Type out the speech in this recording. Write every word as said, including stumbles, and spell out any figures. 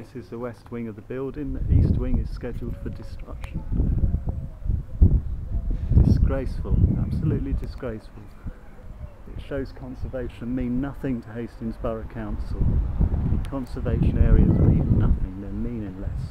This is the west wing of the building. The east wing is scheduled for destruction. Disgraceful, absolutely disgraceful. It shows conservation mean nothing to Hastings Borough Council. Conservation areas mean nothing, they're meaningless.